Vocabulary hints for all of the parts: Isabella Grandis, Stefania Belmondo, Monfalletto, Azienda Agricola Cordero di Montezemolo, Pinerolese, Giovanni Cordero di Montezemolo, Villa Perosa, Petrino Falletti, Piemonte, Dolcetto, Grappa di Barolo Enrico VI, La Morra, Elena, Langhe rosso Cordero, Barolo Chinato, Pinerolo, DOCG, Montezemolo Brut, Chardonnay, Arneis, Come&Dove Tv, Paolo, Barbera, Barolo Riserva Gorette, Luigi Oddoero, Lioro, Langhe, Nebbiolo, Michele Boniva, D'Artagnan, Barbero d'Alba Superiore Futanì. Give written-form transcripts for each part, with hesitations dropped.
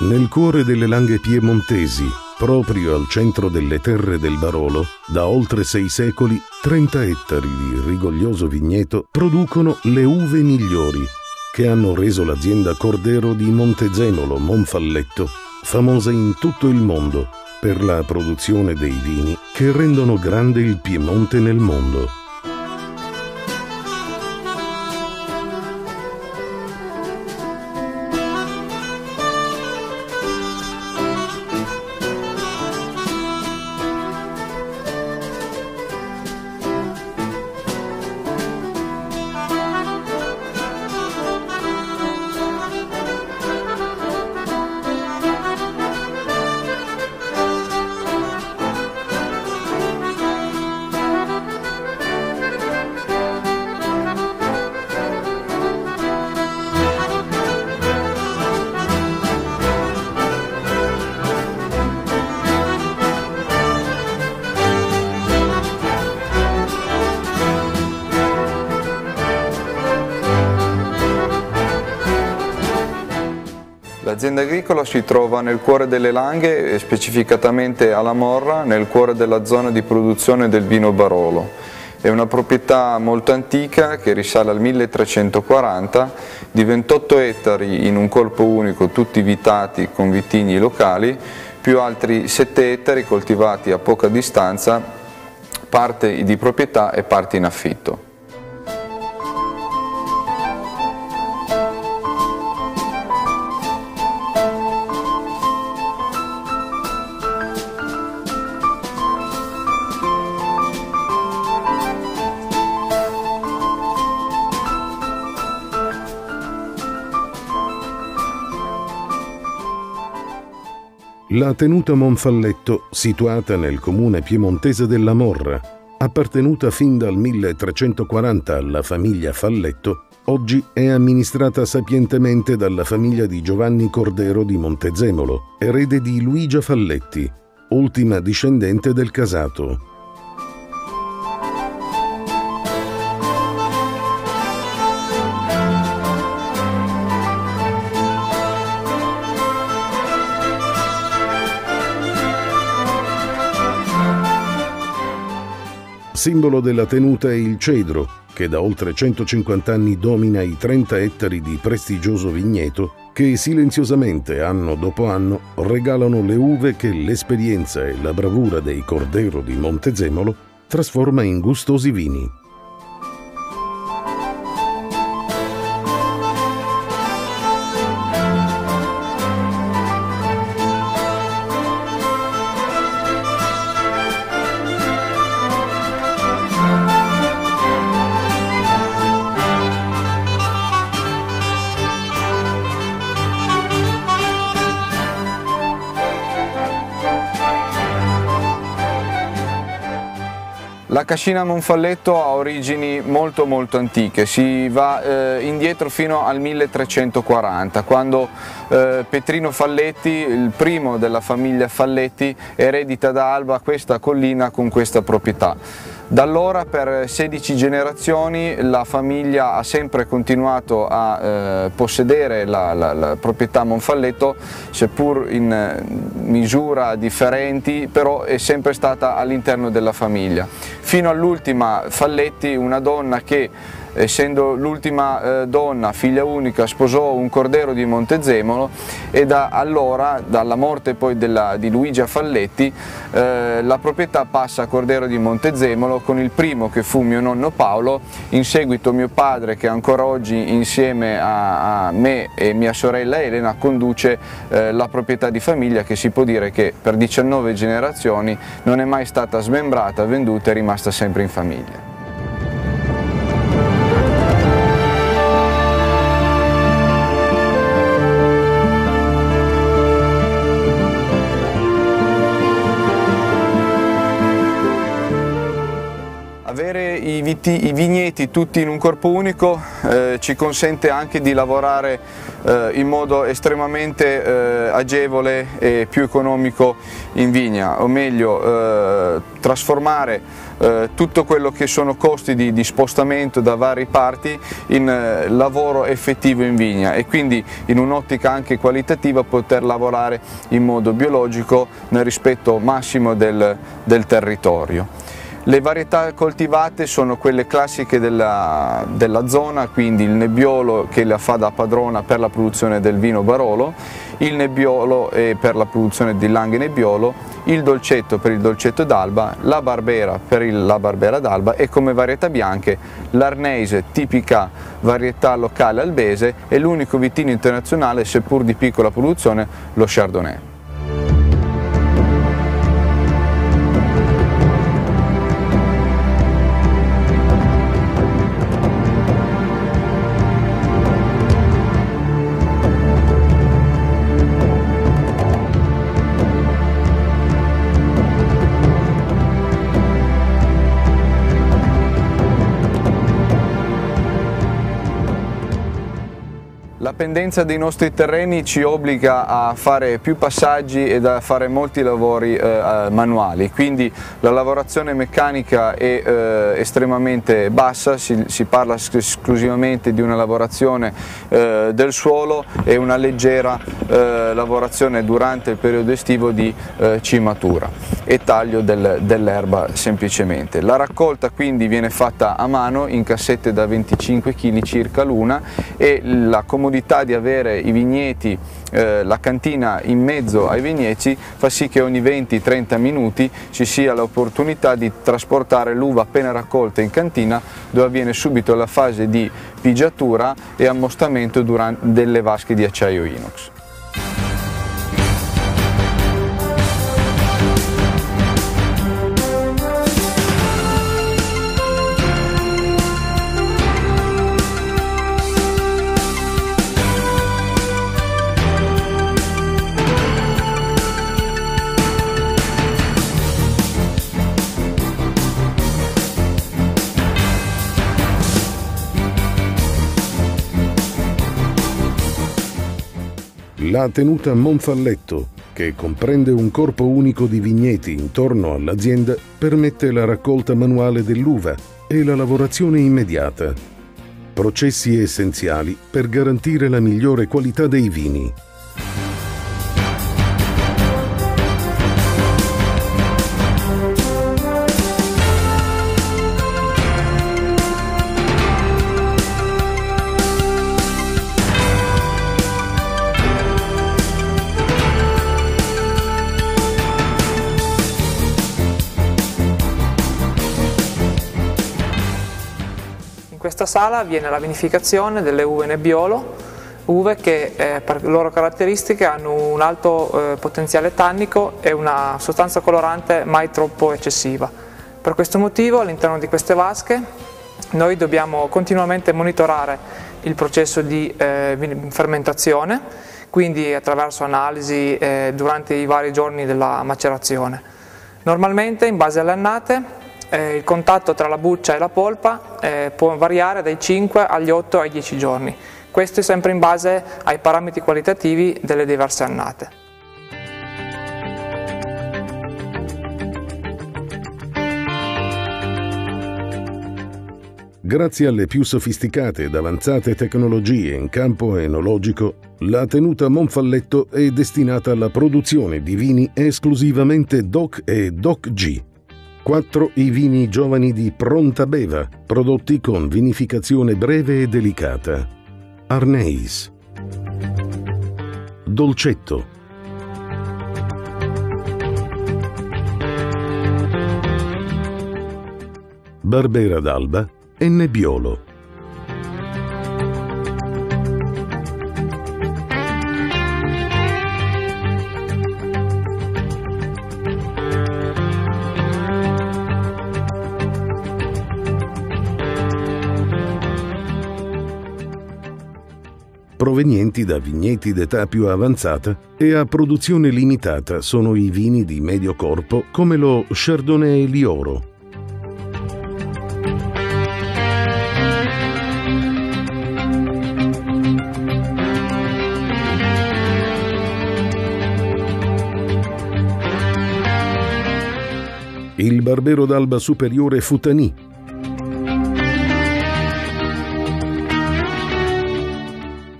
Nel cuore delle Langhe piemontesi, proprio al centro delle terre del Barolo, da oltre 6 secoli, 30 ettari di rigoglioso vigneto producono le uve migliori, che hanno reso l'azienda Cordero di Montezemolo Monfalletto famosa in tutto il mondo per la produzione dei vini che rendono grande il Piemonte nel mondo. L'azienda agricola si trova nel cuore delle Langhe, specificatamente alla Morra, nel cuore della zona di produzione del vino Barolo. È una proprietà molto antica che risale al 1340, di 28 ettari in un colpo unico, tutti vitati con vitigni locali, più altri 7 ettari coltivati a poca distanza, parte di proprietà e parte in affitto. La tenuta Monfalletto, situata nel comune piemontese della Morra, appartenuta fin dal 1340 alla famiglia Falletto, oggi è amministrata sapientemente dalla famiglia di Giovanni Cordero di Montezemolo, erede di Luigia Falletti, ultima discendente del casato. Simbolo della tenuta è il cedro, che da oltre 150 anni domina i 30 ettari di prestigioso vigneto che silenziosamente, anno dopo anno, regalano le uve che l'esperienza e la bravura dei Cordero di Montezemolo trasforma in gustosi vini. La cascina Monfalletto ha origini molto antiche, si va indietro fino al 1340, quando Petrino Falletti, il primo della famiglia Falletti, eredita da Alba questa collina con questa proprietà. Da allora per 16 generazioni la famiglia ha sempre continuato a possedere la proprietà Monfalletto, seppur in misura differenti, però è sempre stata all'interno della famiglia. Fino all'ultima Falletti, una donna che, essendo l'ultima donna, figlia unica, sposò un Cordero di Montezemolo, e da allora, dalla morte poi di Luigia Falletti, la proprietà passa a Cordero di Montezemolo con il primo che fu mio nonno Paolo, in seguito mio padre che ancora oggi insieme a me e mia sorella Elena conduce la proprietà di famiglia, che si può dire che per 19 generazioni non è mai stata smembrata, venduta e rimasta sempre in famiglia. I vigneti tutti in un corpo unico ci consente anche di lavorare in modo estremamente agevole e più economico in vigna, o meglio trasformare tutto quello che sono costi di spostamento da varie parti in lavoro effettivo in vigna, e quindi in un'ottica anche qualitativa poter lavorare in modo biologico nel rispetto massimo del territorio. Le varietà coltivate sono quelle classiche della zona, quindi il Nebbiolo, che la fa da padrona per la produzione del vino Barolo, il Nebbiolo e per la produzione di Langhe Nebbiolo, il Dolcetto per il Dolcetto d'Alba, la Barbera per la Barbera d'Alba, e come varietà bianche l'Arneis, tipica varietà locale albese, e l'unico vitigno internazionale, seppur di piccola produzione, lo Chardonnay. La pendenza dei nostri terreni ci obbliga a fare più passaggi e a fare molti lavori manuali, quindi la lavorazione meccanica è estremamente bassa, si parla esclusivamente di una lavorazione del suolo e una leggera lavorazione durante il periodo estivo di cimatura e taglio dell'erba semplicemente. La raccolta quindi viene fatta a mano in cassette da 25 kg circa l'una, e la comodità di avere i vigneti, la cantina in mezzo ai vigneti, fa sì che ogni 20-30 minuti ci sia l'opportunità di trasportare l'uva appena raccolta in cantina, dove avviene subito la fase di pigiatura e ammostamento delle vasche di acciaio inox. La tenuta Monfalletto, che comprende un corpo unico di vigneti intorno all'azienda, permette la raccolta manuale dell'uva e la lavorazione immediata. Processi essenziali per garantire la migliore qualità dei vini. In questa sala avviene la vinificazione delle uve Nebbiolo, uve che per le loro caratteristiche hanno un alto potenziale tannico e una sostanza colorante mai troppo eccessiva. Per questo motivo all'interno di queste vasche noi dobbiamo continuamente monitorare il processo di fermentazione, quindi attraverso analisi durante i vari giorni della macerazione. Normalmente, in base alle annate, il contatto tra la buccia e la polpa può variare dai 5 agli 8 ai 10 giorni. Questo è sempre in base ai parametri qualitativi delle diverse annate. Grazie alle più sofisticate ed avanzate tecnologie in campo enologico, la tenuta Monfalletto è destinata alla produzione di vini esclusivamente DOC e DOCG. 4 i vini giovani di pronta beva, prodotti con vinificazione breve e delicata. Arneis, Dolcetto, Barbera d'Alba e Nebbiolo. Provenienti da vigneti d'età più avanzata e a produzione limitata sono i vini di medio corpo come lo Chardonnay Lioro, il Barbero d'Alba Superiore Futanì.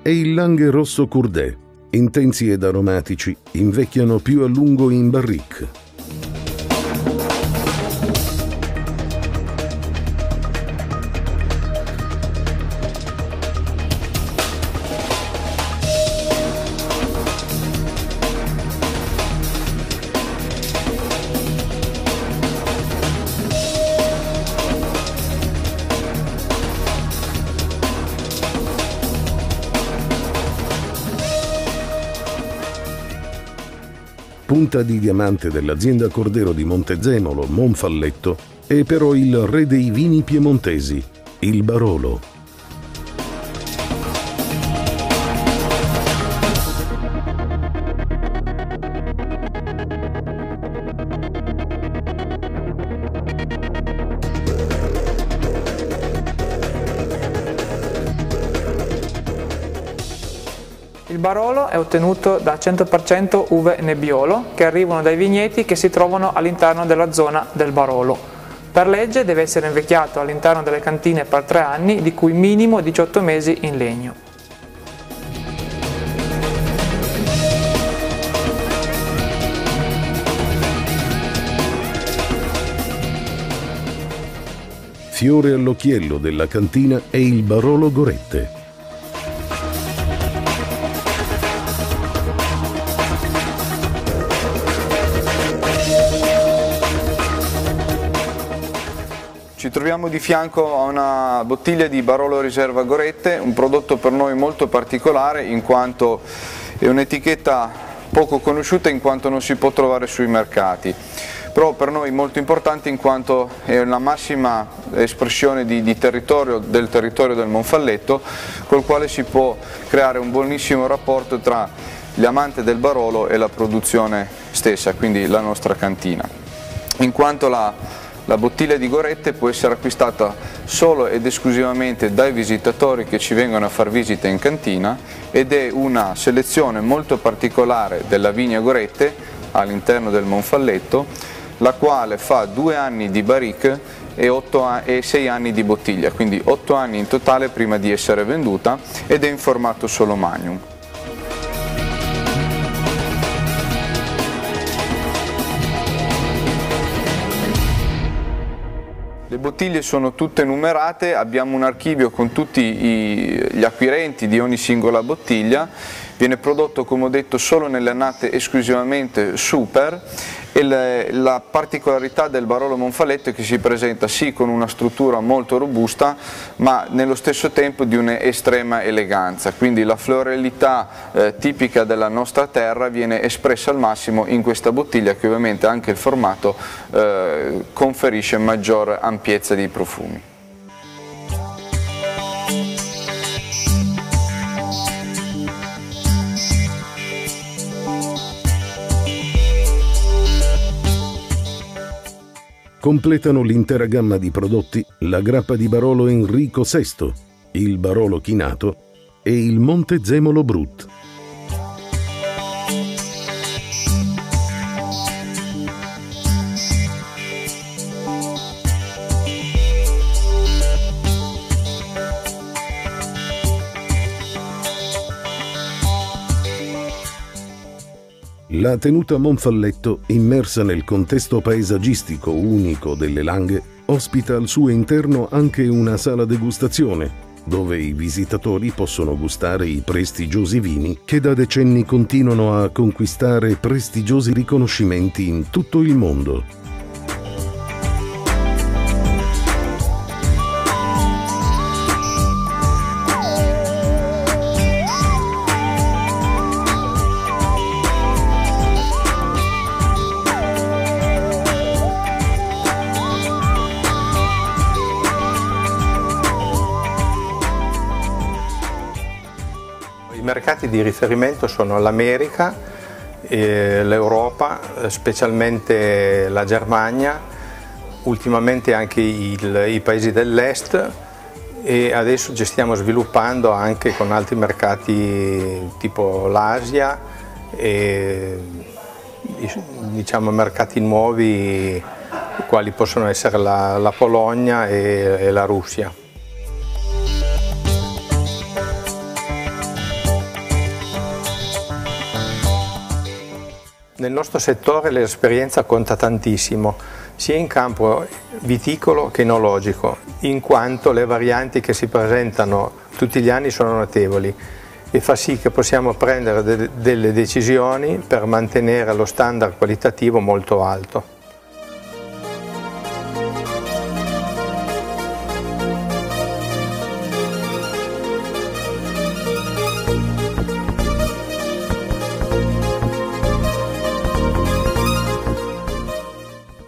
E il Langhe rosso Cordero, intensi ed aromatici, invecchiano più a lungo in barrique. Punta di diamante dell'azienda Cordero di Montezemolo, Monfalletto, è però il re dei vini piemontesi, il Barolo. Il Barolo è ottenuto da 100% uve Nebbiolo che arrivano dai vigneti che si trovano all'interno della zona del Barolo. Per legge deve essere invecchiato all'interno delle cantine per 3 anni, di cui minimo 18 mesi in legno. Fiore all'occhiello della cantina è il Barolo Gorette. Ci troviamo di fianco a una bottiglia di Barolo Riserva Gorette, un prodotto per noi molto particolare in quanto è un'etichetta poco conosciuta in quanto non si può trovare sui mercati, però per noi molto importante in quanto è la massima espressione di territorio del Monfalletto, col quale si può creare un buonissimo rapporto tra gli amanti del Barolo e la produzione stessa, quindi la nostra cantina, in quanto la bottiglia di Gorette può essere acquistata solo ed esclusivamente dai visitatori che ci vengono a far visita in cantina ed è una selezione molto particolare della vigna Gorette all'interno del Monfalletto, la quale fa 2 anni di barrique e 6 anni di bottiglia, quindi 8 anni in totale prima di essere venduta ed è in formato solo magnum. Le bottiglie sono tutte numerate, abbiamo un archivio con tutti gli acquirenti di ogni singola bottiglia, viene prodotto come ho detto solo nelle annate esclusivamente super e la particolarità del Barolo Monfalletto è che si presenta sì con una struttura molto robusta ma nello stesso tempo di un'estrema eleganza, quindi la floralità tipica della nostra terra viene espressa al massimo in questa bottiglia che ovviamente anche il formato conferisce maggior ampiezza dei profumi. Completano l'intera gamma di prodotti la Grappa di Barolo Enrico VI, il Barolo Chinato e il Montezemolo Brut. La tenuta Monfalletto, immersa nel contesto paesaggistico unico delle Langhe, ospita al suo interno anche una sala degustazione, dove i visitatori possono gustare i prestigiosi vini che da decenni continuano a conquistare prestigiosi riconoscimenti in tutto il mondo. I mercati di riferimento sono l'America, l'Europa, specialmente la Germania, ultimamente anche i paesi dell'est e adesso ci stiamo sviluppando anche con altri mercati tipo l'Asia e diciamo mercati nuovi quali possono essere la Polonia e la Russia. Nel nostro settore l'esperienza conta tantissimo, sia in campo viticolo che enologico, in quanto le varianti che si presentano tutti gli anni sono notevoli e fa sì che possiamo prendere delle decisioni per mantenere lo standard qualitativo molto alto.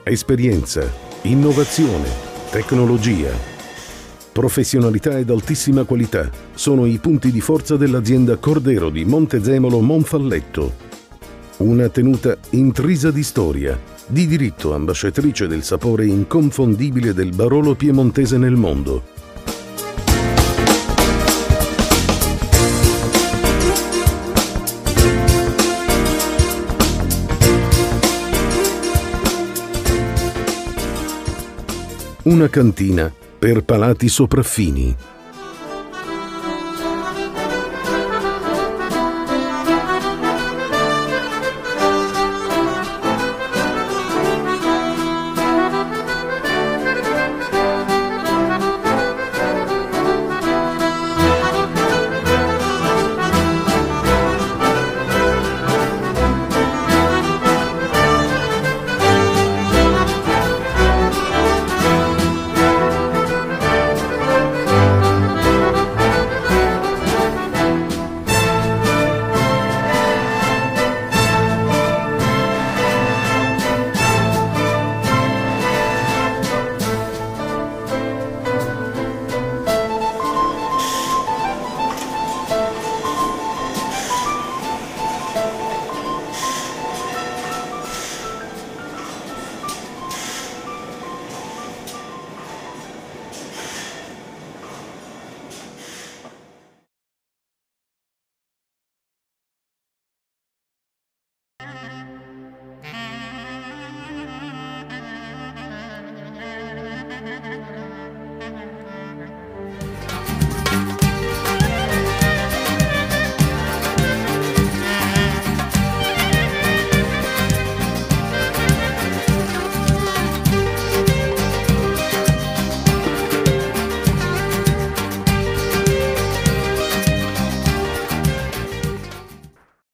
Esperienza, innovazione, tecnologia, professionalità ed altissima qualità sono i punti di forza dell'azienda Cordero di Montezemolo Monfalletto. Una tenuta intrisa di storia, di diritto ambasciatrice del sapore inconfondibile del Barolo piemontese nel mondo. Una cantina per palati sopraffini.